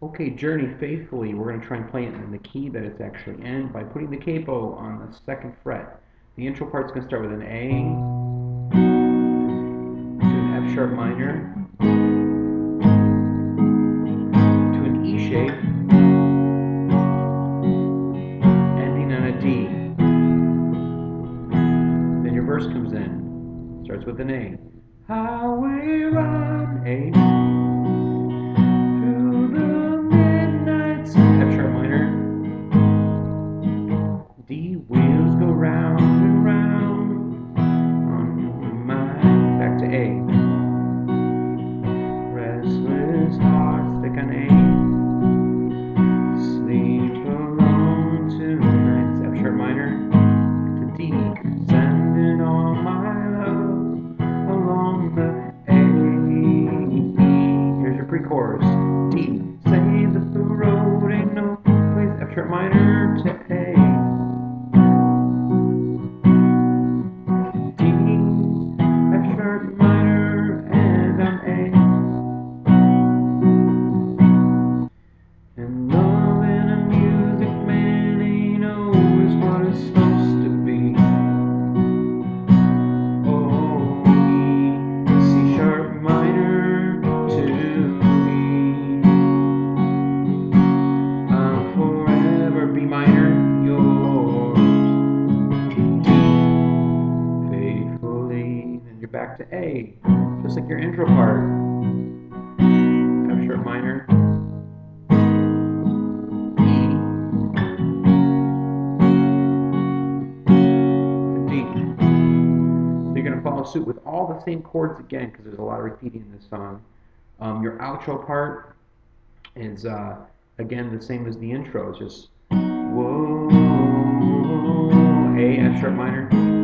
Okay, Journey, Faithfully, we're going to try and play it in the key that it's actually in by putting the capo on the second fret. The intro part's going to start with an A to an F sharp minor to an E shape, ending on a D. Then your verse comes in, starts with an A. Highway run, A. Chorus D, save up the road, ain't no place, F sharp minor to A, D, F sharp minor, and I'm A. And love in a music man ain't always what it's supposed to be. Oh, E, C sharp minor to back to A, just like your intro part. F sharp minor, E, D. So you're going to follow suit with all the same chords again, because there's a lot of repeating in this song. Your outro part is again the same as the intro. It's just whoa, A, F sharp minor.